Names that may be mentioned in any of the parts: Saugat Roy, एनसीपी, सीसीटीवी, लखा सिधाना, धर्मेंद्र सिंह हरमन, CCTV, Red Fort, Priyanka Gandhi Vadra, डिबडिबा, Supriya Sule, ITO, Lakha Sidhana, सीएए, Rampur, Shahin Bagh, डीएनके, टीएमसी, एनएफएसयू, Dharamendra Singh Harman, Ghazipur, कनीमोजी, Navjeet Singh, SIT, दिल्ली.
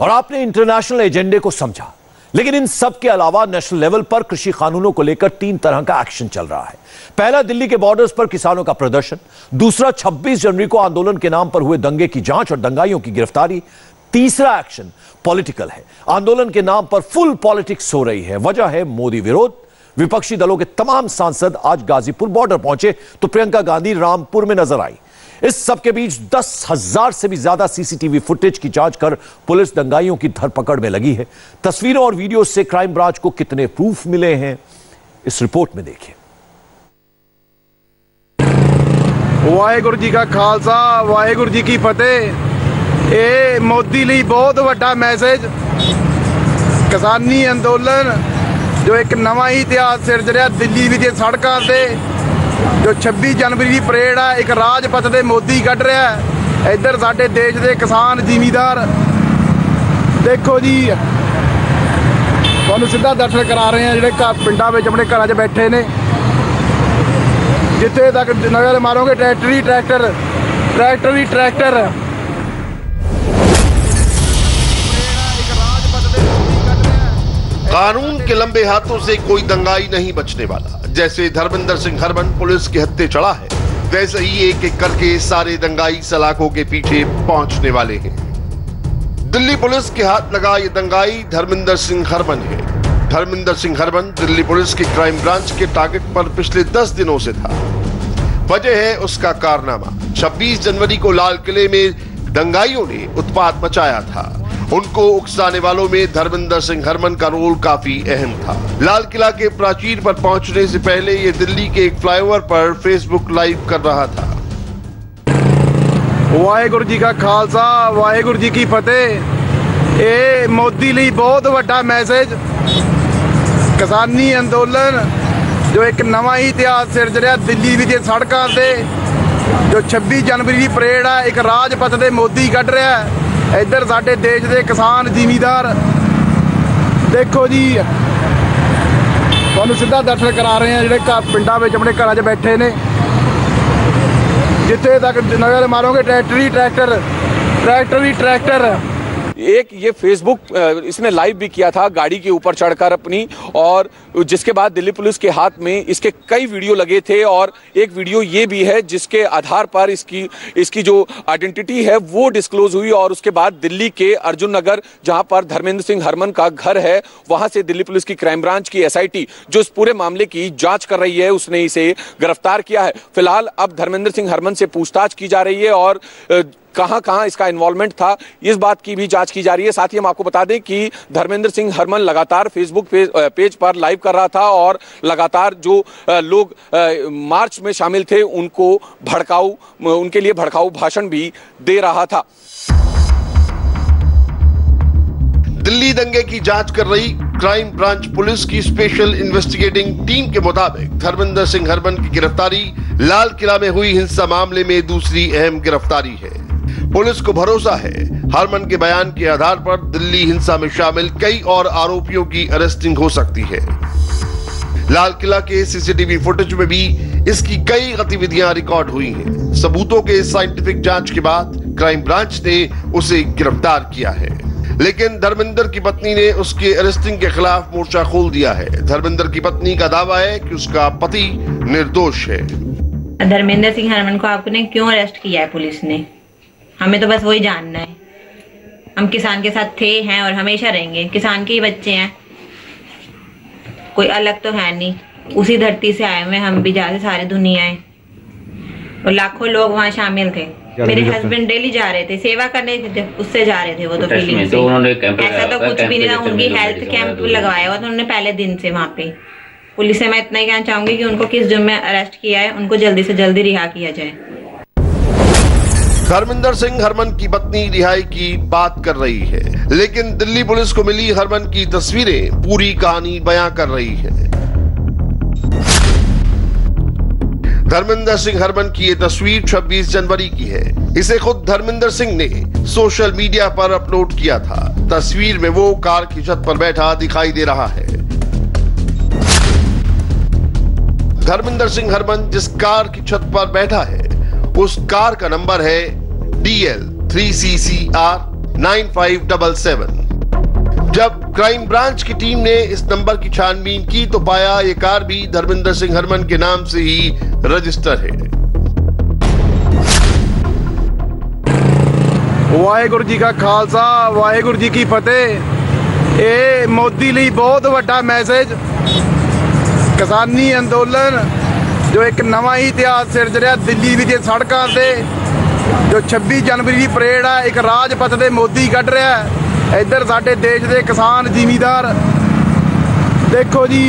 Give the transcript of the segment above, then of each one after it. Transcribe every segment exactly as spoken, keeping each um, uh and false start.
और आपने इंटरनेशनल एजेंडे को समझा, लेकिन इन सब के अलावा नेशनल लेवल पर कृषि कानूनों को लेकर तीन तरह का एक्शन चल रहा है। पहला, दिल्ली के बॉर्डर्स पर किसानों का प्रदर्शन। दूसरा, छब्बीस जनवरी को आंदोलन के नाम पर हुए दंगे की जांच और दंगाइयों की गिरफ्तारी। तीसरा एक्शन पॉलिटिकल है, आंदोलन के नाम पर फुल पॉलिटिक्स हो रही है। वजह है मोदी विरोध। विपक्षी दलों के तमाम सांसद आज गाजीपुर बॉर्डर पहुंचे तो प्रियंका गांधी रामपुर में नजर आई। इस सबके बीच दस हजार से भी ज्यादा सीसीटीवी फुटेज की जांच कर पुलिस दंगाइयों की धरपकड़ में लगी है। तस्वीरों और वीडियो से क्राइम ब्रांच को कितने प्रूफ मिले हैं, इस रिपोर्ट में देखिए। वाहेगुरु जी का खालसा, वाहेगुरु जी की फतेह। ये मोदी लिए बहुत बड़ा मैसेज, किसानी अंदोलन जो एक नवा इतिहास सिरज रहा दिल्ली दी सड़कों से। जो छब्बीस जनवरी की परेड है, एक राजपथ से मोदी कट रहा है। इधर साडे देश के किसान जिमीदार देखो जी, तुहानू सीधा दर्शन करा रहे हैं। जिहड़े घर पिंडां विच अपने घरां 'च बैठे ने, जिथे तक नगर मारोगे ट्रैक्टर ही ट्रैक्टर, ट्रैक्टर ही ट्रैक्टर। कानून के लंबे हाथों से कोई दंगाई नहीं बचने वाला। जैसे धर्मेंद्र सिंह हरमन पुलिस के हत्थे चढ़ा है, वैसे ही एक एक करके सारे दंगाई सलाखों के पीछे पहुंचने वाले हैं। दिल्ली पुलिस के हाथ लगा ये दंगाई धर्मेंद्र सिंह हरमन है। धर्मेंद्र सिंह हरमन दिल्ली पुलिस के क्राइम ब्रांच के टारगेट पर पिछले दस दिनों से था। वजह है उसका कारनामा। छब्बीस जनवरी को लाल किले में दंगाइयों ने उत्पात मचाया था। उनको उकसाने वालों में धर्मेंद्र सिंह हरमन का रोल काफी अहम था। लाल किला के प्राचीर पर पहुंचने से पहले ये दिल्ली के एक फ्लाईओवर पर फेसबुक लाइव कर रहा था। वाहेगुरु जी का खालसा, वाहेगुरु जी की फतेह। ये मोदी लिए बहुत बड़ा मैसेज, किसानी अंदोलन जो एक नवा इतिहास सिरज रहा दिल्ली दी सड़कों से। जो छब्बीस जनवरी की परेड है, एक राजपथ से मोदी कट रहा है। इधर साडे देश के किसान जिमीदार देखो जी, तुहानू सीधा दर्शन करा रहे हैं। जिहड़े घर पिंडां विच अपने घरां 'च बैठे ने, जिथे तक नगर मारोगे ट्रैक्टर ही ट्रैक्टर, ट्रैक्टर ही ट्रैक्टर। एक ये फेसबुक इसने लाइव भी किया था गाड़ी के ऊपर चढ़कर अपनी, और जिसके बाद दिल्ली पुलिस के हाथ में इसके कई वीडियो लगे थे। और एक वीडियो ये भी है जिसके आधार पर इसकी इसकी जो आइडेंटिटी है वो डिस्क्लोज हुई। और उसके बाद दिल्ली के अर्जुन नगर, जहां पर धर्मेंद्र सिंह हरमन का घर है, वहां से दिल्ली पुलिस की क्राइम ब्रांच की एस आई टी जो इस पूरे मामले की जाँच कर रही है, उसने इसे गिरफ्तार किया है। फिलहाल अब धर्मेंद्र सिंह हरमन से पूछताछ की जा रही है और कहां कहां इसका इन्वॉल्वमेंट था, इस बात की भी जांच की जा रही है। साथ ही हम आपको बता दें कि धर्मेंद्र सिंह हरमन लगातार फेसबुक पेज, पेज पर लाइव कर रहा था और लगातार जो लोग मार्च में शामिल थे उनको भड़काऊ उनके लिए भड़काऊ भाषण भी दे रहा था। दिल्ली दंगे की जांच कर रही क्राइम ब्रांच पुलिस की स्पेशल इन्वेस्टिगेटिंग टीम के मुताबिक धर्मेंद्र सिंह हरमन की गिरफ्तारी लाल किला में हुई हिंसा मामले में दूसरी अहम गिरफ्तारी है। पुलिस को भरोसा है हरमन के बयान के आधार पर दिल्ली हिंसा में शामिल कई और आरोपियों की अरेस्टिंग हो सकती है। लाल किला के सीसीटीवी फुटेज में भी इसकी कई गतिविधियां रिकॉर्ड हुई हैं। सबूतों के साइंटिफिक जांच के बाद क्राइम ब्रांच ने उसे गिरफ्तार किया है, लेकिन धर्मेंद्र की पत्नी ने उसके अरेस्टिंग के खिलाफ मोर्चा खोल दिया है। धर्मेंद्र की पत्नी का दावा है कि उसका पति निर्दोष है। धर्मेंद्र सिंह हरमन को आपने क्यों अरेस्ट किया है पुलिस ने? हमें तो बस वही जानना है। हम किसान के साथ थे, हैं और हमेशा रहेंगे। किसान के ही बच्चे हैं, कोई अलग तो है नहीं। उसी धरती से आए हुए हम भी, जहाँ से सारी दुनिया है और लाखों लोग वहाँ शामिल थे। मेरे हस्बैंड डेली जा रहे थे सेवा करने, उससे जा रहे थे वो तो फीलिंग से। ऐसा तो कुछ भी नहीं था। उनकी हेल्थ कैंप लगवाया हुआ था उन्होंने पहले दिन से वहाँ पे। पुलिस से मैं इतना ही कहना चाहूंगी कि उनको किस जुर्म में अरेस्ट किया है, उनको जल्दी से जल्दी रिहा किया जाए। धर्मेंद्र सिंह हरमन की पत्नी रिहाई की बात कर रही है, लेकिन दिल्ली पुलिस को मिली हरमन की तस्वीरें पूरी कहानी बयां कर रही है। धर्मेंद्र सिंह हरमन की ये तस्वीर छब्बीस जनवरी की है। इसे खुद धर्मेंद्र सिंह ने सोशल मीडिया पर अपलोड किया था। तस्वीर में वो कार की छत पर बैठा दिखाई दे रहा है। धर्मेंद्र सिंह हरमन जिस कार की छत पर बैठा है, उस कार का नंबर है D L three C C R nine five double seven. जब क्राइम ब्रांच की टीम ने इस नंबर की छानबीन की तो पाया ये कार भी धर्मेंद्र सिंह हरमन के नाम से ही रजिस्टर है। वाहेगुरु जी का खालसा, वाहेगुरु जी की फतेह। ये मोदी लिए बहुत वड्डा मैसेज, किसानी अंदोलन जो एक नवा इतिहास सिरज रहा दिल्ली विच सड़कों से। जो छब्बीस जनवरी की परेड है एक राजपथ दे मोदी कढ़ रहा है। इधर साडे देश के किसान जिमीदार देखो जी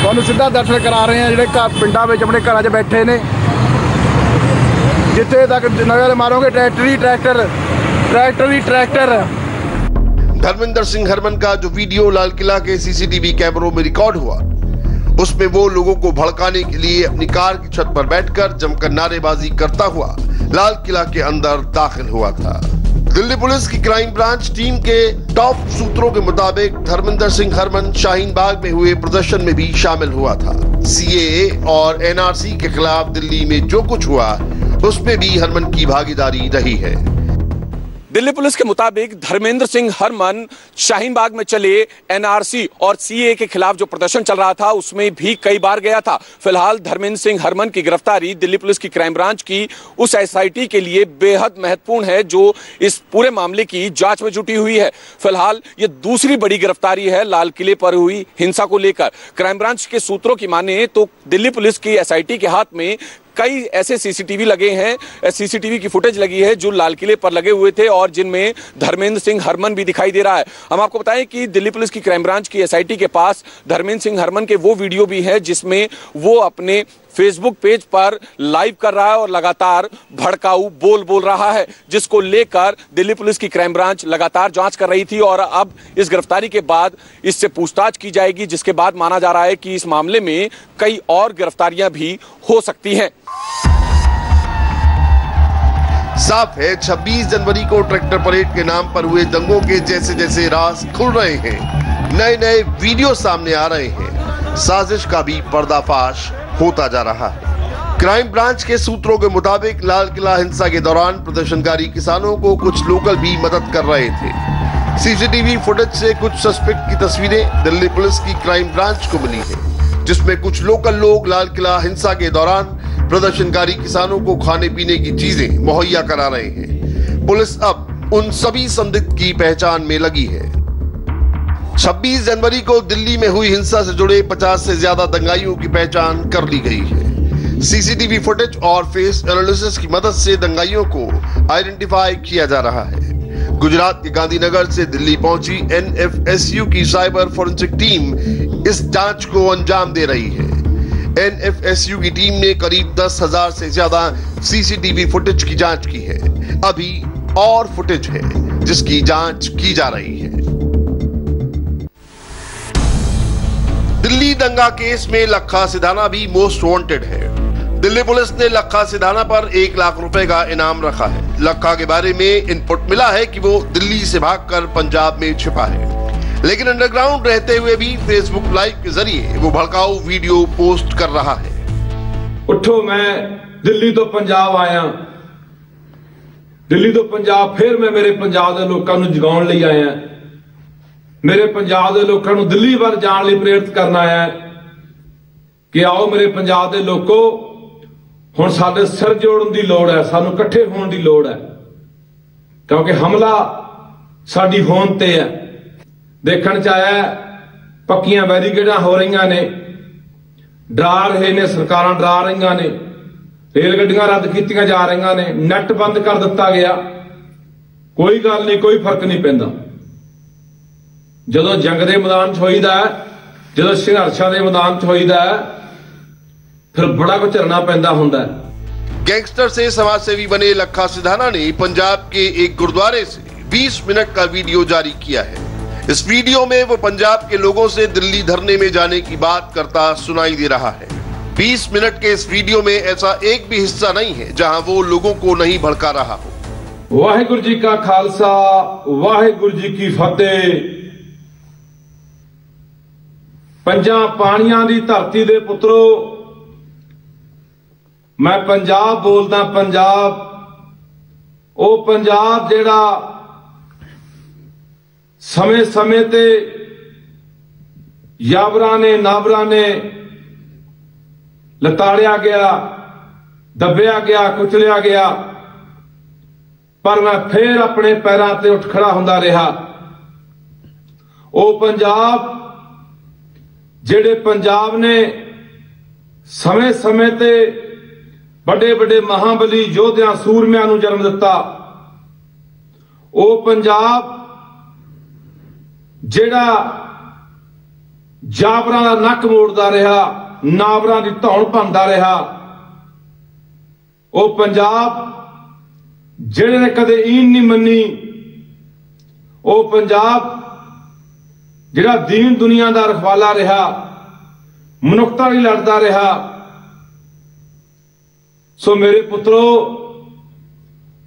तुहानूं सीधा दर्शन करा रहे हैं, जिहड़े घर पिंडां विच अपने घरां च बैठे ने। जितने तक नगर मारोगे ट्रैक्टर ही ट्रैक्टर, ट्रैक्टर ही ट्रैक्टर। धर्मेंद्र सिंह हरमन का जो वीडियो लाल किला के सीसीटीवी कैमरों में रिकॉर्ड हुआ, उसमें वो लोगों को भड़काने के लिए अपनी कार की छत पर बैठकर जमकर नारेबाजी करता हुआ लाल किला के अंदर दाखिल हुआ था। दिल्ली पुलिस की क्राइम ब्रांच टीम के टॉप सूत्रों के मुताबिक धर्मेंद्र सिंह हरमन शाहीन बाग में हुए प्रदर्शन में भी शामिल हुआ था। सीएए और एनआरसी के खिलाफ दिल्ली में जो कुछ हुआ उसमें भी हरमन की भागीदारी रही है। दिल्ली पुलिस के मुताबिक धर्मेंद्र सिंह हरमन शाहीन बाग में चले एनआरसी और सीएए के खिलाफ जो प्रदर्शन चल रहा था उसमें भी कई बार गया था। फिलहाल धर्मेंद्र सिंह हरमन की गिरफ्तारी दिल्ली पुलिस की क्राइम ब्रांच की उस एसआईटी के लिए बेहद महत्वपूर्ण है जो इस पूरे मामले की जांच में जुटी हुई है। फिलहाल ये दूसरी बड़ी गिरफ्तारी है लाल किले पर हुई हिंसा को लेकर। क्राइम ब्रांच के सूत्रों की माने तो दिल्ली पुलिस की एसआईटी के हाथ में कई ऐसे सीसीटीवी लगे हैं, सीसीटीवी की फुटेज लगी है जो लाल किले पर लगे हुए थे और जिनमें धर्मेंद्र सिंह हरमन भी दिखाई दे रहा है। हम आपको बताएं कि दिल्ली पुलिस की क्राइम ब्रांच की एसआईटी के पास धर्मेंद्र सिंह हरमन के वो वीडियो भी है जिसमें वो अपने फेसबुक पेज पर लाइव कर रहा है और लगातार भड़काऊ बोल बोल रहा है, जिसको लेकर दिल्ली पुलिस की क्राइम ब्रांच लगातार जांच कर रही थी। और अब इस गिरफ्तारी के बाद इससे पूछताछ की जाएगी, जिसके बाद माना जा रहा है कि इस मामले में कई और गिरफ्तारियां भी हो सकती हैं। साफ है छब्बीस जनवरी को ट्रैक्टर परेड के नाम पर हुए दंगों के जैसे जैसे राज खुल रहे हैं, नए नए वीडियो सामने आ रहे हैं, साजिश का भी पर्दाफाश होता जा रहा है। क्राइम ब्रांच के सूत्रों के मुताबिक लाल किला हिंसा के दौरान प्रदर्शनकारी किसानों को कुछ लोकल भी मदद कर रहे थे। सीसीटीवी फुटेज से कुछ सस्पेक्ट की तस्वीरें दिल्ली पुलिस की क्राइम ब्रांच को मिली है, जिसमें कुछ लोकल लोग लाल किला हिंसा के दौरान प्रदर्शनकारी किसानों को खाने पीने की चीजें मुहैया करा रहे हैं। पुलिस अब उन सभी संदिग्ध की पहचान में लगी है। छब्बीस जनवरी को दिल्ली में हुई हिंसा से जुड़े पचास से ज्यादा दंगाइयों की पहचान कर ली गई है। सीसीटीवी फुटेज और फेस एनालिसिस की मदद से दंगाइयों को आइडेंटिफाई किया जा रहा है। गुजरात के गांधीनगर से दिल्ली पहुंची एनएफएसयू की साइबर फोरेंसिक टीम इस जांच को अंजाम दे रही है। एनएफएसयू की टीम ने करीब दस हजार से ज्यादा सीसीटीवी फुटेज की जांच की है। अभी और फुटेज है जिसकी जांच की जा रही है। दिल्ली दंगा केस में लखा सिधाना भी मोस्ट वांटेड है। दिल्ली पुलिस ने लखा सिधाना पर एक लाख रुपए का इनाम रखा है। लखा के बारे में इनपुट मिला है कि वो दिल्ली से भागकर पंजाब में छिपा है, लेकिन अंडरग्राउंड रहते हुए भी फेसबुक लाइव के जरिए वो भड़काऊ वीडियो पोस्ट कर रहा है। उठो, मैं दिल्ली तो पंजाब आया, दिल्ली तो पंजाब, फिर मैं मेरे पंजाब के लोगों को जगाने लिए आया, मेरे पंजाब के लोगों को दिल्ली वाल जाने लिए प्रेरित करना आया कि आओ मेरे पंजाब के लोगों, हुण साडे सिर जोड़न दी लोड़ है, सानू इकट्ठे होण दी लोड़ है, क्योंकि हमला साडी होंद ते है। देखण च आया पक्कियां बैरीकेडां हो रही ने, डरा रहे ने, सरकारां डरा रही ने, रेल गड्डियां रद्द कीतियां जा रही ने, नैट बंद कर दिता गया, कोई गल नहीं, कोई फर्क नहीं पैंदा। जदों जंग दे मैदान च होईदा है, जदों संघर्षां दे मैदान च होईदा है, फिर बड़ा कुछ झरना पैंदा हुंदा है। गैंगस्टर से समाजसेवी बने लखा सिधाना ने पंजाब के एक गुरुद्वारे से बीस मिनट का वीडियो जारी किया है। इस वीडियो में वो पंजाब के लोगों से दिल्ली धरने में जाने की बात करता सुनाई दे रहा है। बीस मिनट के इस वीडियो में ऐसा एक भी हिस्सा नहीं है जहां वो लोगों को नहीं भड़का रहा हो। वाहेगुरु जी का खालसा, वाहेगुरु जी की फतेह। पंजाब पानियां दी धरती दे पुत्रो, मैं पंजाब बोलदा, पंजाब ओ पंजाब जेड़ा समय समय ते यावरा ने नावरा ने लताड़िया गया, दबिया गया, कुचलिया गया, पर मैं फिर अपने पैरों ते उठ खड़ा हुंदा रहा। ओ पंजाब जेड़े पंजाब ने समय समय ते बड़े बड़े महाबली योद्धा सूरमिया नूं जन्म दिता। ओ पंजाब जेड़ा जावरां दा नक मोड़दा रहा, नावरां दी धौण भंदा रहा। ओ पंजाब जेड़े ने कदे ईन नहीं मन्नी। ओ पंजाब जेड़ा दीन दुनिया दा रखवाला रहा, मनुखता लई लड़दा रहा। सो मेरे पुत्रो,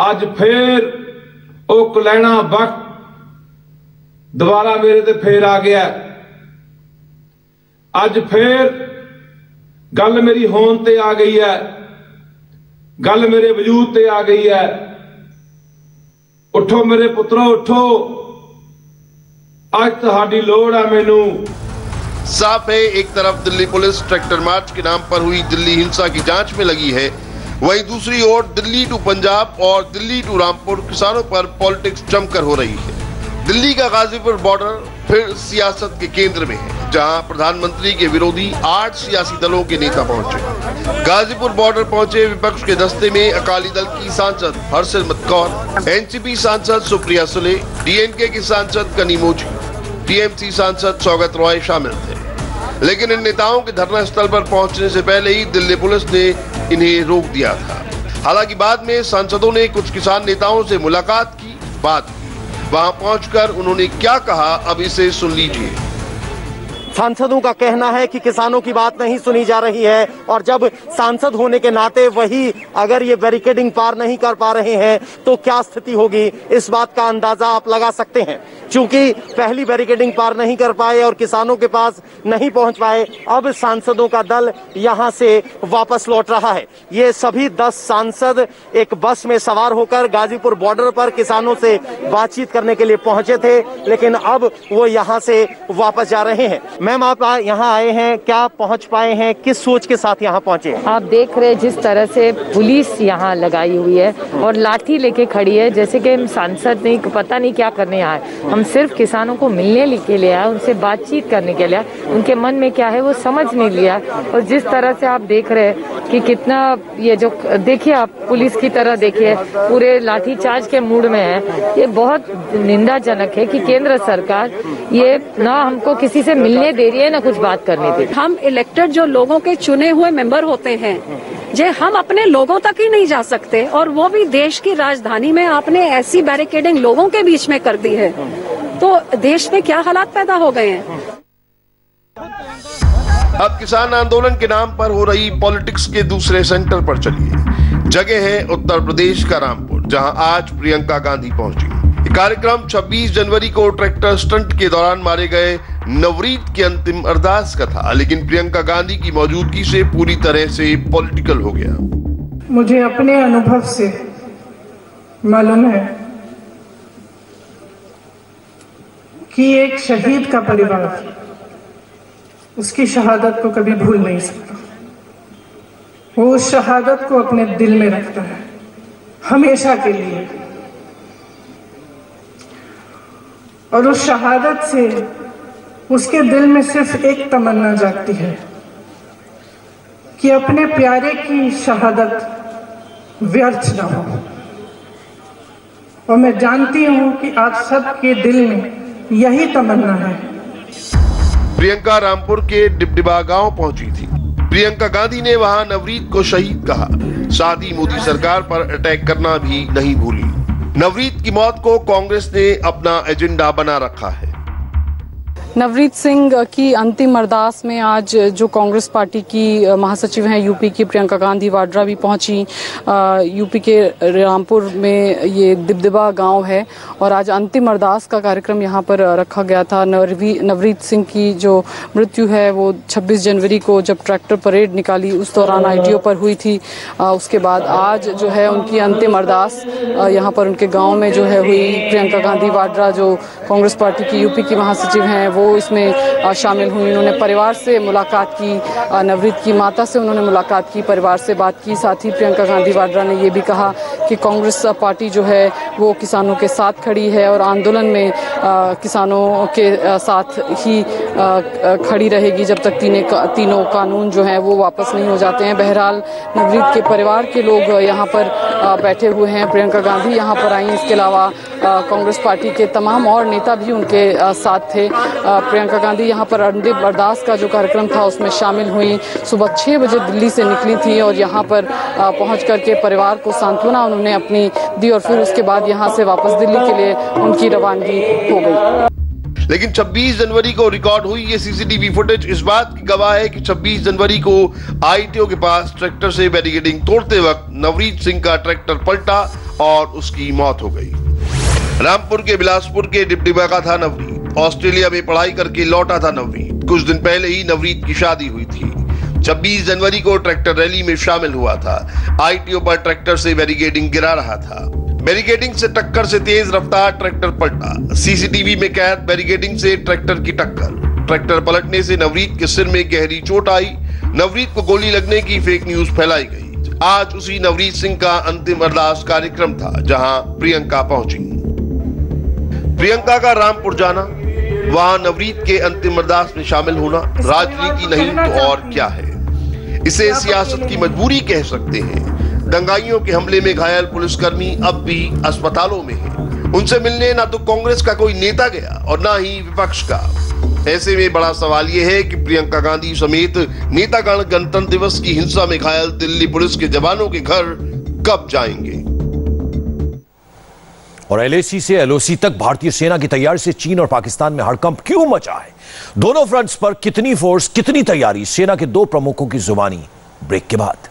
अज फिर ओ कलैणा वक्त दोबारा मेरे ते फिर आ गया। अज फिर गल मेरी होंद ते आ गई है, गल मेरे वजूद ते आ गई है। उठो मेरे पुत्रो, उठो, आज तुहाडी लोड़ है मैनू। साफ है, एक तरफ दिल्ली पुलिस ट्रैक्टर मार्च के नाम पर हुई दिल्ली हिंसा की जांच में लगी है, वहीं दूसरी ओर दिल्ली टू पंजाब और दिल्ली टू रामपुर किसानों पर पॉलिटिक्स जमकर हो रही है। दिल्ली का गाजीपुर बॉर्डर फिर सियासत के केंद्र में है, जहां प्रधानमंत्री के विरोधी आठ सियासी दलों के नेता पहुंचे। गाजीपुर बॉर्डर पहुंचे विपक्ष के दस्ते में अकाली दल की सांसद हरसिमरत कौर, एनसीपी सांसद सुप्रिया सुले, डीएनके की सांसद कनीमोजी, टीएमसी सांसद सौगत रॉय शामिल थे। लेकिन इन नेताओं के धरना स्थल पर पहुंचने से पहले ही दिल्ली पुलिस ने इन्हें रोक दिया था। हालांकि बाद में सांसदों ने कुछ किसान नेताओं से मुलाकात की, बात की। वहां पहुंचकर उन्होंने क्या कहा, अब इसे सुन लीजिए। सांसदों का कहना है कि किसानों की बात नहीं सुनी जा रही है, और जब सांसद होने के नाते वही अगर ये बैरिकेडिंग पार नहीं कर पा रहे हैं तो क्या स्थिति होगी, इस बात का अंदाजा आप लगा सकते हैं। चूंकि पहली बैरिकेडिंग पार नहीं कर पाए और किसानों के पास नहीं पहुंच पाए, अब सांसदों का दल यहां से वापस लौट रहा है। ये सभी दस सांसद एक बस में सवार होकर गाजीपुर बॉर्डर पर किसानों से बातचीत करने के लिए पहुंचे थे, लेकिन अब वो यहाँ से वापस जा रहे हैं। मैम, आप यहाँ आए हैं, क्या पहुँच पाए हैं, किस सोच के साथ यहाँ पहुँचे? आप देख रहे जिस तरह से पुलिस यहाँ लगाई हुई है और लाठी लेके खड़ी है, जैसे कि सांसद नहीं पता नहीं क्या करने आए। हम सिर्फ किसानों को मिलने के लिए आए, उनसे बातचीत करने के लिए आए। उनके मन में क्या है वो समझ नहीं लिया। और जिस तरह से आप देख रहे हैं कि कितना ये जो देखिए आप पुलिस की तरह देखिए पूरे लाठीचार्ज के मूड में है। ये बहुत निंदाजनक है कि केंद्र सरकार ये ना हमको किसी से मिलने दे रही है ना कुछ बात करने दे। हम इलेक्टेड जो लोगों के चुने हुए मेंबर होते हैं, जे हम अपने लोगों तक ही नहीं जा सकते, और वो भी देश की राजधानी में आपने ऐसी बैरिकेडिंग लोगों के बीच में कर दी है, तो देश में क्या हालात पैदा हो गए हैं। अब किसान आंदोलन के नाम पर हो रही पॉलिटिक्स के दूसरे सेंटर पर चलिए। जगह है उत्तर प्रदेश का रामपुर, जहां आज प्रियंका गांधी पहुंची। कार्यक्रम छब्बीस जनवरी को ट्रैक्टर स्टंट के दौरान मारे गए नवरीत के अंतिम अरदास का था, लेकिन प्रियंका गांधी की मौजूदगी से पूरी तरह से पॉलिटिकल हो गया। मुझे अपने अनुभव से मालूम है कि एक शहीद का परिवार उसकी शहादत को कभी भूल नहीं सकता। वो उस शहादत को अपने दिल में रखता है हमेशा के लिए, और उस शहादत से उसके दिल में सिर्फ एक तमन्ना जागती है कि अपने प्यारे की शहादत व्यर्थ ना हो। और मैं जानती हूं कि आप सबके दिल में यही तमन्ना है। प्रियंका रामपुर के डिबडिबा गांव पहुंची थी। प्रियंका गांधी ने वहां नवरीत को शहीद कहा, साथ ही मोदी सरकार पर अटैक करना भी नहीं भूली। नवरीत की मौत को कांग्रेस ने अपना एजेंडा बना रखा है। नवरीत सिंह की अंतिम अरदास में आज जो कांग्रेस पार्टी की महासचिव हैं यूपी की प्रियंका गांधी वाड्रा भी पहुंची। यूपी के रामपुर में ये दिबदिबा गांव है और आज अंतिम अरदास का कार्यक्रम यहां पर रखा गया था। नवरी नवरीत सिंह की जो मृत्यु है वो छब्बीस जनवरी को जब ट्रैक्टर परेड निकाली उस दौरान आई टी ओ पर हुई थी। उसके बाद आज जो है उनकी अंतिम अरदास यहाँ पर उनके गाँव में जो है हुई। प्रियंका गांधी वाड्रा जो कांग्रेस पार्टी की यूपी की महासचिव हैं वो इसमें शामिल हुई। उन्होंने परिवार से मुलाकात की, नवरीत की माता से उन्होंने मुलाकात की, परिवार से बात की। साथ ही प्रियंका गांधी वाड्रा ने ये भी कहा कि कांग्रेस पार्टी जो है वो किसानों के साथ खड़ी है और आंदोलन में किसानों के साथ ही खड़ी रहेगी जब तक तीने तीनों कानून जो हैं वो वापस नहीं हो जाते हैं। बहरहाल नवरीत के परिवार के लोग यहाँ पर बैठे हुए हैं। प्रियंका गांधी यहाँ पर आई, इसके अलावा कांग्रेस पार्टी के तमाम और नेता भी उनके साथ थे। प्रियंका गांधी यहां पर अंतिम अरदास का जो कार्यक्रम था उसमें शामिल हुई। सुबह छः बजे दिल्ली से निकली थी और यहां पर पहुंच करके परिवार को सांत्वना उन्होंने अपनी दी और फिर उसके बाद यहां से वापस दिल्ली के लिए उनकी रवानगी हो गई। लेकिन छब्बीस जनवरी को रिकॉर्ड हुई ये C C T V footage इस बात की गवाह है कि छब्बीस जनवरी को आई टी ओ के पास ट्रैक्टर से बैरिकेडिंग तोड़ते वक्त नवरीत सिंह का ट्रैक्टर पलटा और उसकी मौत हो गई। रामपुर के बिलासपुर के डिबडिबा का था नवरीत। ऑस्ट्रेलिया में पढ़ाई करके लौटा था नवरीत। कुछ दिन पहले ही नवरीत की शादी हुई थी। छब्बीस जनवरी को ट्रैक्टर रैली में शामिल हुआ था। आई टी ओ पर ट्रैक्टर से बैरिकेडिंग गिरा रहा था। बैरिकेडिंग से टक्कर से तेज रफ्तार ट्रैक्टर पलटा। सी सी टी वी में कैद बैरिकेडिंग से ट्रैक्टर की टक्कर। ट्रैक्टर पलटने से नवरीत के सिर में गहरी चोट आई। नवरीत को गोली लगने की फेक न्यूज फैलाई गई। आज उसी नवरीत सिंह का अंतिम अरदास कार्यक्रम था जहाँ प्रियंका पहुंची। प्रियंका का रामपुर जाना, वहां नवरीत के अंतिम अरदास में शामिल होना राजनीति नहीं तो और क्या है। इसे सियासत की मजबूरी कह सकते हैं। दंगाइयों के हमले में घायल पुलिसकर्मी अब भी अस्पतालों में हैं। उनसे मिलने ना तो कांग्रेस का कोई नेता गया और ना ही विपक्ष का। ऐसे में बड़ा सवाल यह है कि प्रियंका गांधी समेत नेतागण गणतंत्र दिवस की हिंसा में घायल दिल्ली पुलिस के जवानों के घर कब जाएंगे। और एल ए सी से एल ओ सी तक भारतीय सेना की तैयारी से चीन और पाकिस्तान में हड़कंप क्यों मचा है? दोनों फ्रंट्स पर कितनी फोर्स, कितनी तैयारी, सेना के दो प्रमुखों की जुबानी। ब्रेक के बाद